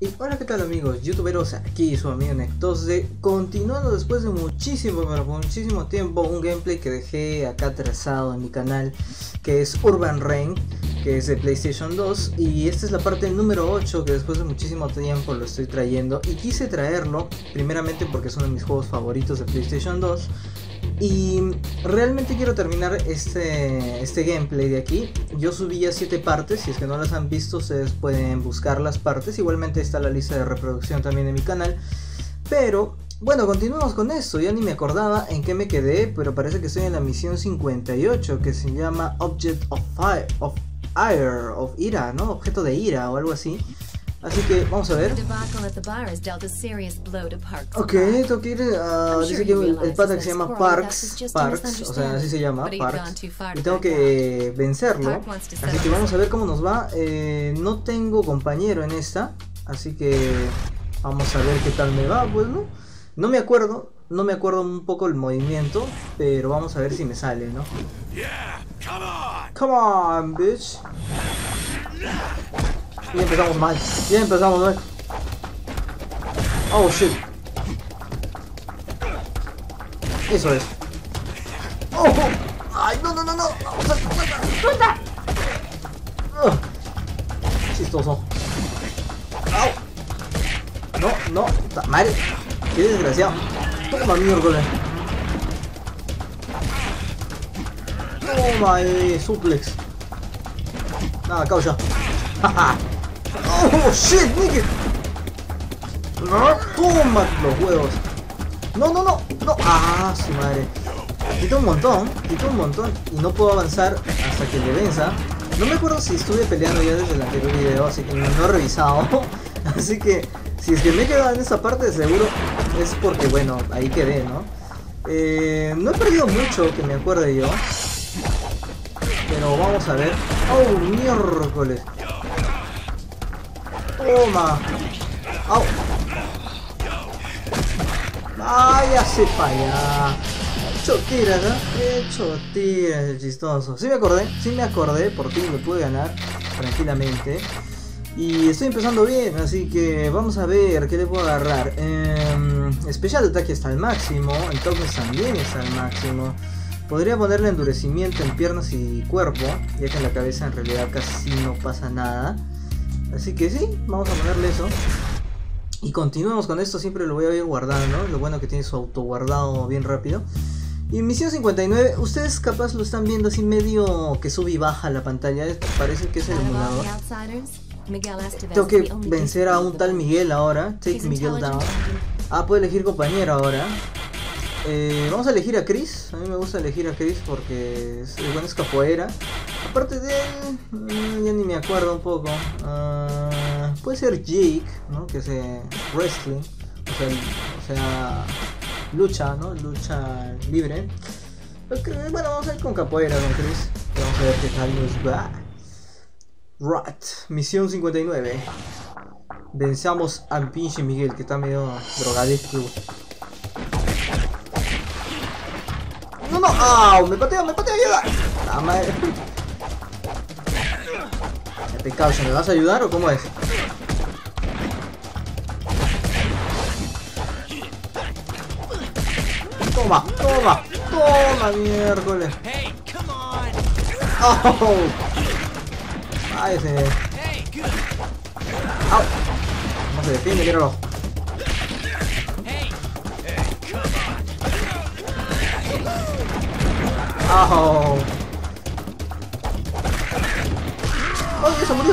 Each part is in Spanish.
Y hola, ¿qué tal amigos youtuberos? Aquí su amigo Nectosde, continuando después de muchísimo, pero muchísimo tiempo, un gameplay que dejé acá atrasado en mi canal, que es Urban Reign, que es de PlayStation 2. Y esta es la parte número 8 que después de muchísimo tiempo lo estoy trayendo. Y quise traerlo primeramente porque es uno de mis juegos favoritos de PlayStation 2. Y realmente quiero terminar este gameplay de aquí. Yo subí ya 7 partes, si es que no las han visto ustedes pueden buscar las partes. Igualmente está la lista de reproducción también de mi canal. Pero bueno, continuamos con esto. Yo ni me acordaba en qué me quedé, pero parece que estoy en la misión 58, que se llama Object of Fire, of ira, ¿no? Objeto de ira o algo así. Así que vamos a ver. Ok, tengo que ir a... Dice que el pata que se llama Parks, o sea, así se llama, Parks. Y tengo que vencerlo. Así que vamos a ver cómo nos va. No tengo compañero en esta, así que vamos a ver qué tal me va, pues, ¿no? No me acuerdo un poco el movimiento, pero vamos a ver si me sale, ¿no? Come on, bitch. Ya empezamos mal, Oh shit. Eso es. Oh, oh. Ay, no. Vamos a suelta. Chistoso. Au. No. Madre. Qué desgraciado. Toma miércoles. Toma suplex. Nada, causa. Jaja. ¡Oh, shit, nigga! ¡Toma los huevos! ¡No! ¡Ah, su madre! Quitó un montón. Y no puedo avanzar hasta que le venza. No me acuerdo si estuve peleando ya desde el anterior video, así que no he revisado. Así que, si es que me he quedado en esta parte, seguro es porque, bueno, ahí quedé, ¿no? No he perdido mucho, que me acuerde yo. Pero vamos a ver. ¡Oh, miércoles! Toma. Au. Váyase para allá. Chotira, ¿no? Qué chotira es el chistoso. Sí me acordé, por fin lo pude ganar tranquilamente. Y estoy empezando bien, así que vamos a ver qué le puedo agarrar. Especial ataque está al máximo, el toque también está al máximo. Podría ponerle endurecimiento en piernas y cuerpo, ya que en la cabeza en realidad casi no pasa nada. Así que sí, vamos a ponerle eso. Y continuamos con esto, siempre lo voy a ir guardando, ¿no? Lo bueno que tiene su autoguardado bien rápido. Y en misión 59, ustedes capaz lo están viendo así medio que sube y baja la pantalla. Parece que es el emulador. Tengo que vencer a un tal Miguel ahora. Take Miguel down. Ah, puedo elegir compañero ahora. Vamos a elegir a Chris. A mí me gusta elegir a Chris porque es bueno, es capoeira. Aparte de él, ya ni me acuerdo un poco. Puede ser Jake, ¿no? Que es wrestling, o sea, lucha, ¿no? Lucha libre. Okay, bueno, vamos a ir con capoeira con Chris. Vamos a ver qué tal nos va. Rat, misión 59. Vencemos al pinche Miguel, que está medio drogadicto. No, ¡au! Me patea, ayuda. La madre. ¿Qué causa? ¿Me vas a ayudar o cómo es? Toma, miércoles. ¡Oh! Ay, ese. ¡Au! No se defiende, míralo. ¡Oh! ¡Oh, ya se murió!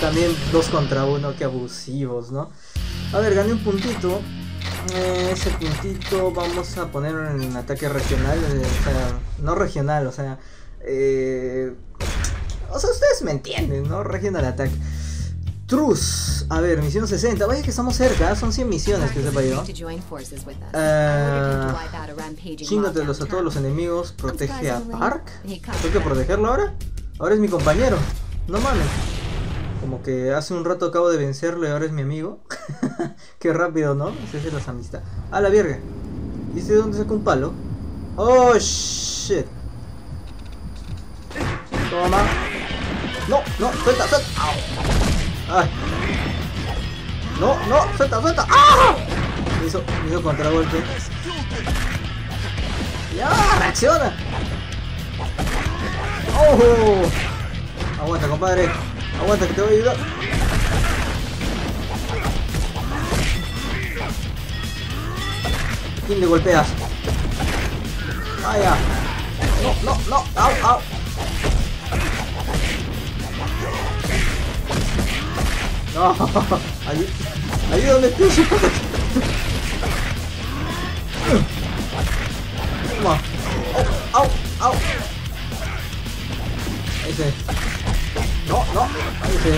También 2 contra 1, que abusivos, ¿no? A ver, gané un puntito. Ese puntito vamos a poner en ataque regional. O sea, no regional, o sea... o sea, ustedes me entienden, ¿no? Regional ataque. Trus, a ver, misión 60, vaya que estamos cerca, son 100 misiones que sepa yo. Chingatelos a todos los enemigos, protege a Park. ¿Tengo que protegerlo ahora? Ahora es mi compañero, no mames. Como que hace un rato acabo de vencerlo y ahora es mi amigo. Qué rápido, ¿no? Esa es la amistad. A la verga. ¿Viste dónde sacó un palo? Oh, shit. Toma. No, suelta. Au. Ay. No, no, suelta, suelta. ¡Ah! Me hizo contragolpe. ¡Ya! ¡Reacciona! ¡Oh! Aguanta, compadre. Aguanta que te voy a ayudar. ¿Quién le golpeas? ¡Ah, ya! ¡No, no, no! ¡Au, au! No, ahí donde estoy yo. Toma. Au, au, au. Ahí se. No, no, ahí se.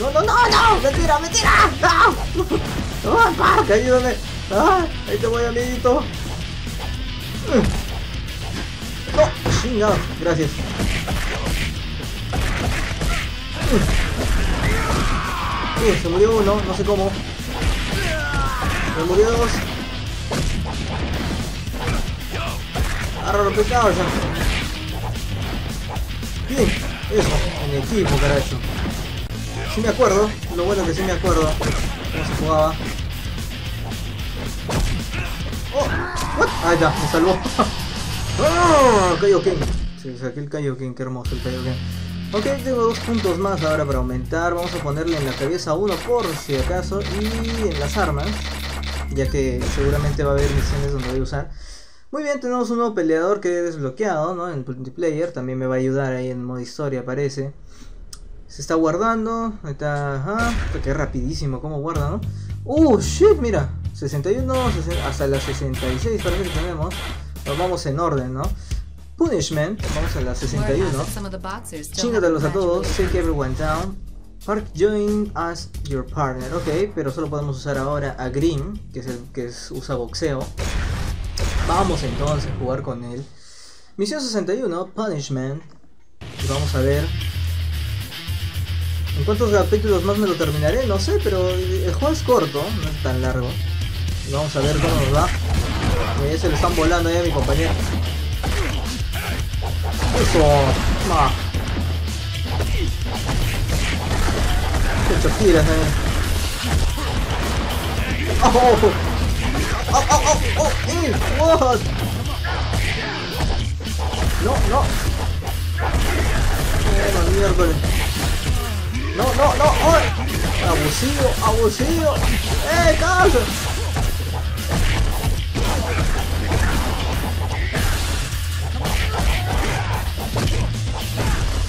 No, no, no, no. Mentira, mentira. No, no, Park, ayúdame. Ah, ahí te voy, amiguito. No, chingado, gracias. Sí, se murió uno, no sé cómo. Se murió dos. Agarra los pescados ya. Bien, eso, en equipo, carajo. Sí me acuerdo, lo bueno es que sí me acuerdo cómo se jugaba. Oh, what? Ahí está, me salvó. Oh, Kaioken. Sí, saqué el Kaioken, qué hermoso el Kaioken. Ok, tengo 2 puntos más ahora para aumentar. Vamos a ponerle en la cabeza 1 por si acaso. Y en las armas, ya que seguramente va a haber misiones donde voy a usar. Muy bien, tenemos un nuevo peleador que he desbloqueado, ¿no? En multiplayer, también me va a ayudar ahí en modo historia, parece. Se está guardando, ahí está, ajá. Que rapidísimo, cómo guarda, ¿no? Shit, mira, 61, hasta las 66 parece que tenemos. Nos vamos en orden, ¿no? Punishment, vamos a la 61. Chingatelos a todos, take everyone down. Park, join as your partner. Ok, pero solo podemos usar ahora a Grim, que es el que usa boxeo. Vamos entonces a jugar con él. Misión 61, Punishment. Y vamos a ver en cuántos capítulos más me lo terminaré, no sé, pero el juego es corto, no es tan largo. Y vamos a ver cómo nos va. Se lo están volando ahí a mi compañero. Eso, ma. Muchos tiras, Oh, oh, oh, oh, oh, what? No, no. Miércoles. No, no, no. Oh. Abusivo, abusivo. Calma.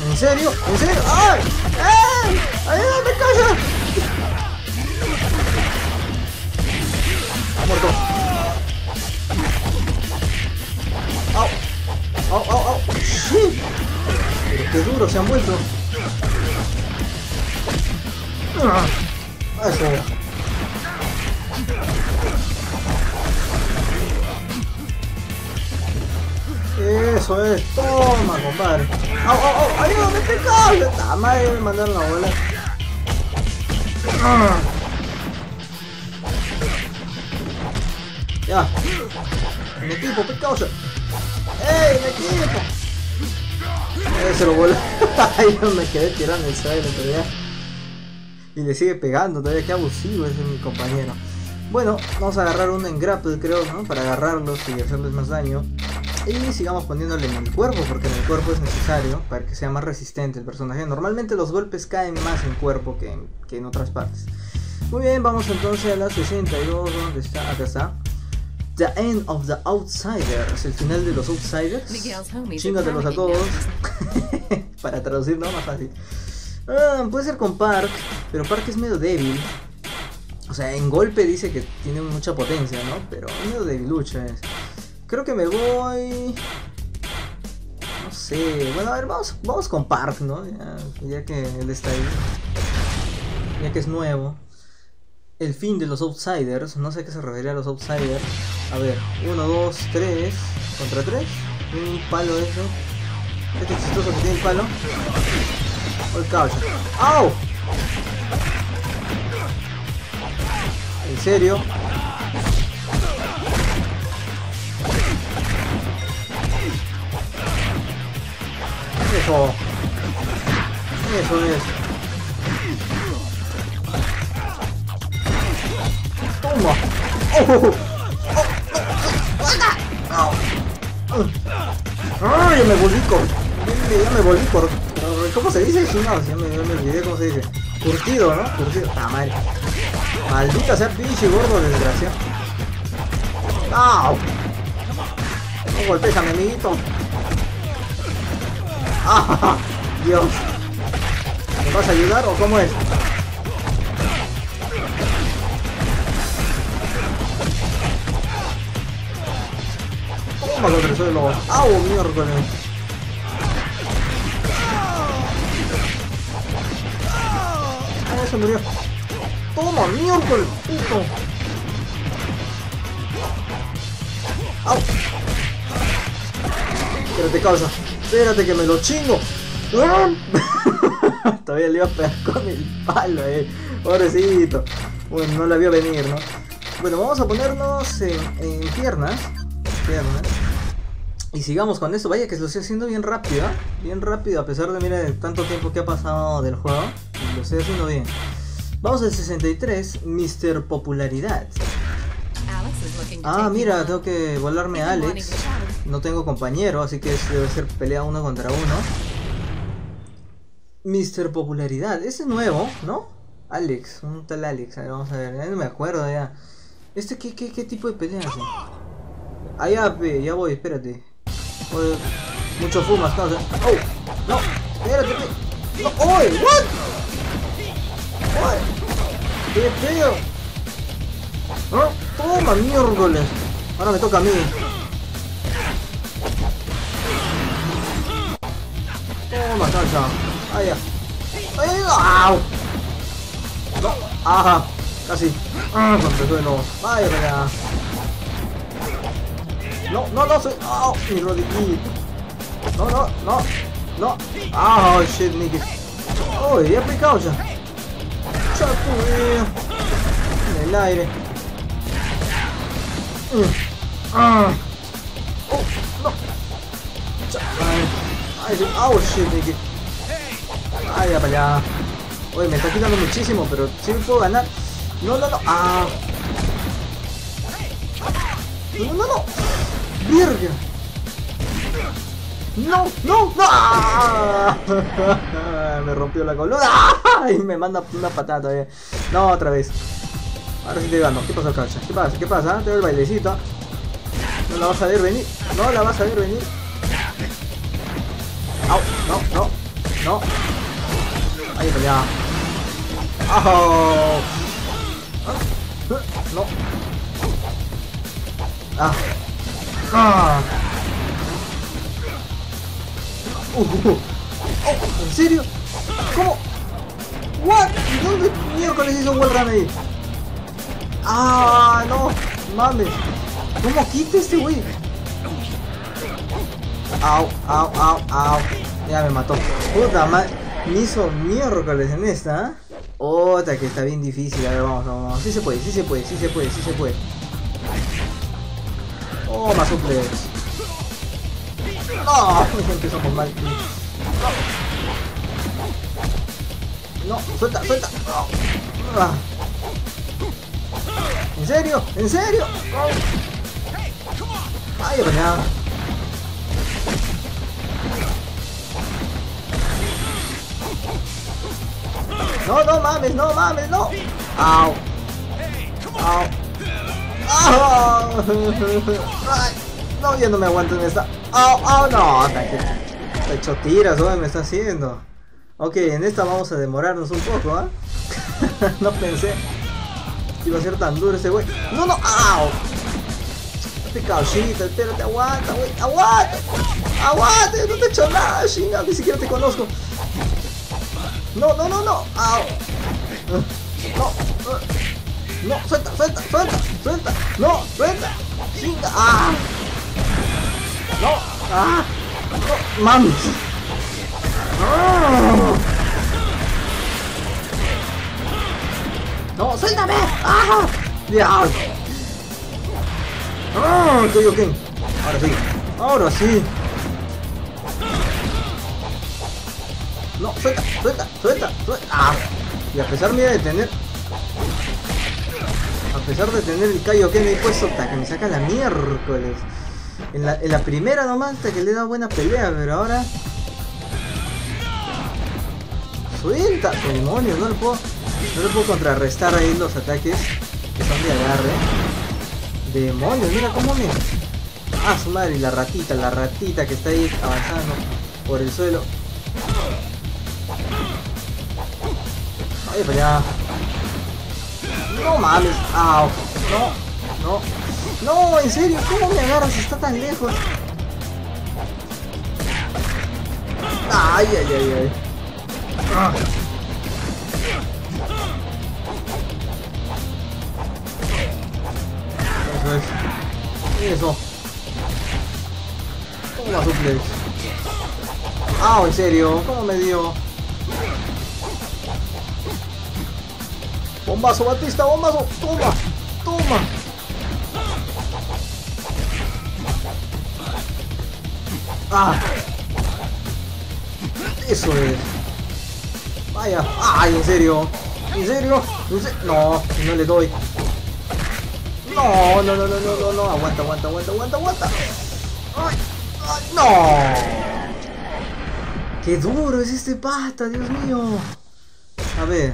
¿En serio? ¿En serio? ¡Ay! ¡Ay! ¡Ay! ¡Me calla! Muerto. ¡Au! ¡Au! ¡Au! ¡Au! ¡Sí! Pero qué duro se han vuelto. Eso. Eso es, toma, compadre. ¡Au, au, au! ¡Ayúdame, te cago! ¡Ah, madre! Me mandaron la bola. Ya. Mi equipo, ¿qué causa? ¡Ey, mi equipo! Se lo voló. Yo me quedé tirando el suelo todavía. Y le sigue pegando todavía. Qué abusivo ese mi compañero. Bueno, vamos a agarrar uno en grapple, creo, ¿no? Para agarrarlos y hacerles más daño. Y sigamos poniéndole en el cuerpo, porque en el cuerpo es necesario para que sea más resistente el personaje. Normalmente los golpes caen más en cuerpo que en otras partes. Muy bien, vamos entonces a la 62, ¿dónde está? Acá está. The End of the Outsiders, el final de los Outsiders. Chíngatelos a todos. Para traducir, ¿no? Más fácil. Puede ser con Park, pero Park es medio débil. O sea, en golpe dice que tiene mucha potencia, ¿no? Pero medio debilucho es. Creo que me voy... No sé... Bueno, a ver, vamos con Park, ¿no? Ya que él está ahí. Ya que es nuevo. El fin de los Outsiders. No sé a qué se refería a los Outsiders. A ver, 1, 2, 3... ¿Contra 3? Un palo de eso. Este chistoso que tiene el palo. ¡Oh, el caucho! ¡Au! ¿En serio? Eso es. Ya me volví por... ¿Cómo se dice? Sí, no, ya me olvidé cómo se dice. Curtido, ¿no? Curtido. Ah, madre. Maldita sea, pinche gordo desgraciado. ¡Au! No golpees a mi amiguito. ¡Ah! Dios. ¿Me vas a ayudar o cómo es? ¿Cómo lo regresó de lobo? ¡Au, miércoles! ¡Ah, se murió! ¡Toma, miércoles, puto! ¡Au! Espérate, causa. Espérate que me lo chingo. Todavía le iba a pegar con el palo, pobrecito. Bueno, no la vio venir, ¿no? Bueno, vamos a ponernos en piernas. Y sigamos con eso. Vaya que se lo estoy haciendo bien rápido, ¿eh? Bien rápido, a pesar de, mira, de tanto tiempo que ha pasado del juego. Lo estoy haciendo bien. Vamos al 63, Mr. Popularidad. Ah, mira, tengo que volarme a Alex. No tengo compañero, así que debe ser pelea uno contra uno. Mr. Popularidad, ese es nuevo, ¿no? Alex, un tal Alex, a ver, vamos a ver, no me acuerdo ya. ¿Este qué tipo de pelea hace? Ah, ya voy, espérate. Oye, mucho fumas, causa. ¡Oh! ¡No! ¡Espérate! ¡No! ¡Oye! ¿What? ¡Oye! ¡Qué feo! ¡No! ¡Toma, miércoles! Ahora me toca a mí. Toma, causa. ¡Ay, ya! ¡Ay, au! ¡No! ¡Ajá! Casi. ¡Ah! Contra suelo. ¡Vaya para acá! No, no, no, soy... ¡Oh! Mi rodillita. No, no, no. No. ¡Ah! Oh, shit, Nicky. ¡Oh! Ya picado ya. ¡Chapu! En el aire. ¡Ah! ¡Oh! ¡No! ¡Ay! ¡Oh, shit, Nicky! ¡Ay, ya para allá! Oye, me está quitando muchísimo, pero sí me puedo ganar. ¡No, no, no! ¡Ah! ¡No, no, no! ¡Virga! ¡No! ¡No! ¡No! ¡Ah! Me rompió la columna. ¡Ah! Y me manda una patada todavía. No, otra vez. Ahora sí te gano. ¿Qué pasa, causa? ¿Qué pasa? ¿Qué pasa? Te doy el bailecito. No la vas a ver venir. No la vas a ver venir. ¡Au! ¡No! ¡No! ¡No! ¡Ahí está ya! ¡Au! ¡No! ¡Ah! Ah. Oh, ¿en serio? ¿Cómo? ¿What? ¿Dónde miércoles hizo un wall run ahí? Ah, no, mames. ¿Cómo quita este güey? Au, au, au, au. Ya me mató. Puta madre. Me hizo miércoles en esta, ¿eh? Otra que está bien difícil. A ver, vamos, vamos. Sí se puede, sí se puede, sí se puede, sí se puede. Oh, más suplex. No, empezamos mal. No, suelta, suelta. ¿En serio? ¿En serio? Ay, vaya. No, no mames, no mames, no. Au. Au. Oh. Ay, no, ya no me aguanto en esta. ¡Oh, oh, no! Te hecho tiras, ¿no? Me está haciendo. Ok, en esta vamos a demorarnos un poco, ¿eh? No pensé que iba a ser tan duro ese güey. ¡No, no! ¡Au! Este cauchita, espérate, aguanta, güey. ¡Aguanta! ¡Aguanta! ¡No te he hecho nada, chinga! Ni siquiera te conozco. ¡No, no, no, no! ¡Au! ¡No! No, suelta, suelta, suelta, suelta, no, suelta, chinga, ah, no, ah, no, mames, ah. No, suéltame, ah, diablo, ah, estoy ok, ahora sí, no, suelta, suelta, suelta, suelta, ah, y a pesar mía de tener. pesar de tener el Kaioken ahí puesto, taca, me saca la miércoles. En la primera nomás, hasta que le da buena pelea, pero ahora... ¡Suelta! ¡Demonio! No le puedo contrarrestar ahí los ataques que son de agarre. ¡Demonio! Mira cómo me... ¡Ah, su madre! Y la ratita que está ahí avanzando por el suelo. ¡Ay, para allá! ¡No mames! ¡Ah! ¡No! ¡No! ¡No! ¡En serio! ¿Cómo me agarras? Está tan lejos. ¡Ay, ay, ay, ay! Eso es. Eso. Toma suplex. Ah, en serio. ¿Cómo me dio? Bombazo, Batista, bombazo. Toma. Toma. Ah. Eso es. Vaya, ay, en serio, no le doy. No, aguanta. Ay, no. Qué duro es este pata, Dios mío. A ver.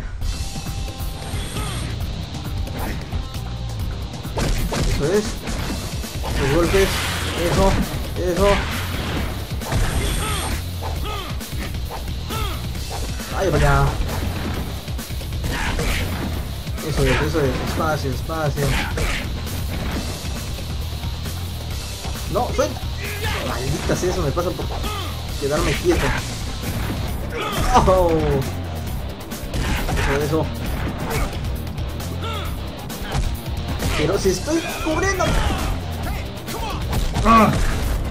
Eso es. Los golpes. Eso. Ay, vaya. Eso es. Espacio. No, suelta. Maldita sea, eso me pasa por quedarme quieto. Oh. Eso. Pero si estoy cubriendo. Ah.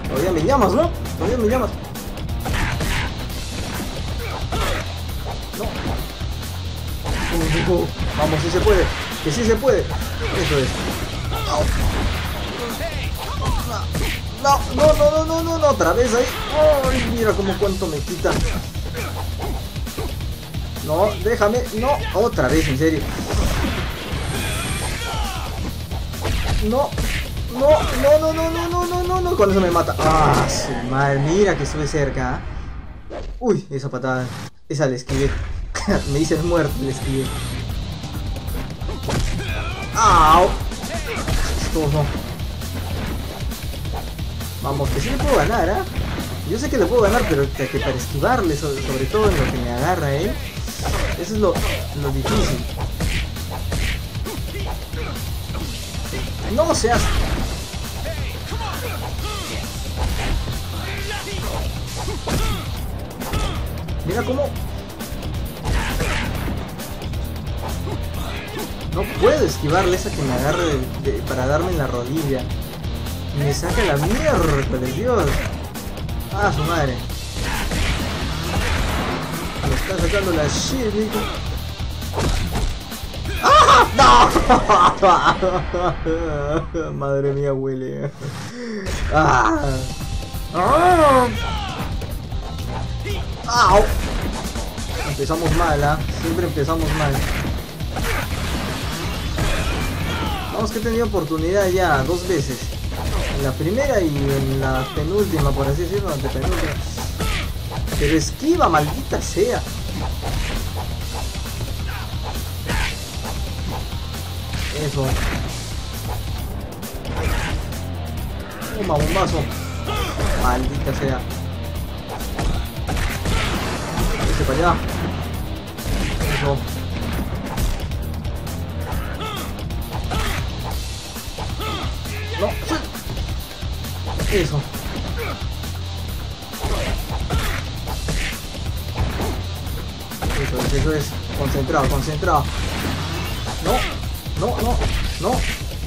Todavía me llamas, ¿no? Vamos, si se puede, que sí se puede. Eso es. No, otra vez ahí. Ay, mira como cuánto me quita. No, déjame, no, otra vez, en serio. No, cuando se me mata. Ah, su madre, mira que estuve cerca. Uy, esa patada, esa la esquivé. Me hice el muerto, le esquivé. ¡Au! No. Vamos, que sí le puedo ganar, ¿eh? Yo sé que le puedo ganar, pero que para esquivarle, sobre todo en lo que me agarra, ¿eh? Eso es lo difícil. ¡No seas! Mira cómo... No puedo esquivarle esa que me agarre para darme en la rodilla. Me saca la mierda, Dios. Ah, su madre. Me está sacando la shit, hijo. ¡Ah! ¡No! Madre mía, Willy. ¡Ah! ¡Ah! ¡Au! Empezamos mal, ¿ah? ¿Eh? Siempre empezamos mal. Vamos, que he tenido oportunidad ya 2 veces. En la primera y en la penúltima, por así decirlo, antepenúltima. Pero esquiva, maldita sea. Eso. Toma, bombazo. Maldita sea. Ese para allá. Eso. No, eso. Eso es. Concentrado. No.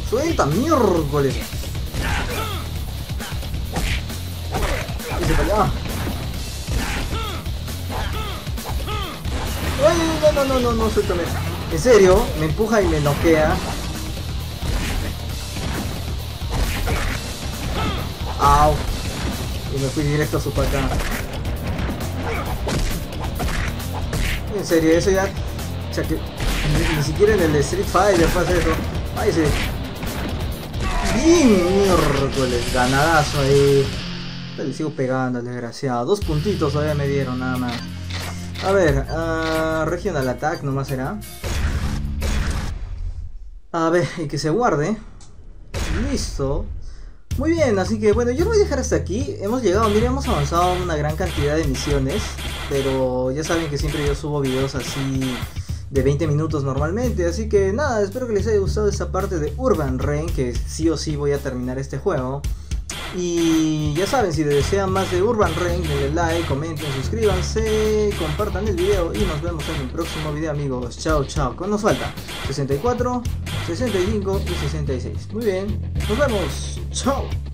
Suelta, miércoles. Ese para allá. Ay, no, suéltame. En serio, me empuja y me noquea. Au. Y me fui directo a su patada. En serio, eso ya... O sea que ni siquiera en el Street Fighter pasa eso. Ahí sí. Bien, miércoles, ganadazo ahí. Le sigo pegando al desgraciado. 2 puntitos todavía me dieron, nada más. A ver, Regional Attack nomás será. A ver, y que se guarde. Listo. Muy bien, así que bueno, yo lo voy a dejar hasta aquí. Hemos llegado, miren, hemos avanzado una gran cantidad de misiones. Pero ya saben que siempre yo subo videos así de 20 minutos normalmente. Así que nada, espero que les haya gustado esta parte de Urban Reign, que sí o sí voy a terminar este juego. Y ya saben, si desean más de Urban Reign, denle like, comenten, suscríbanse, compartan el video y nos vemos en el próximo video, amigos. Chao, chao. ¿Cuánto nos falta? 64, 65 y 66. Muy bien, nos vemos. Chao.